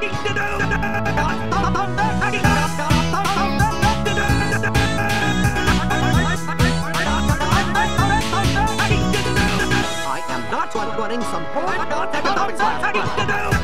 I am not running some point.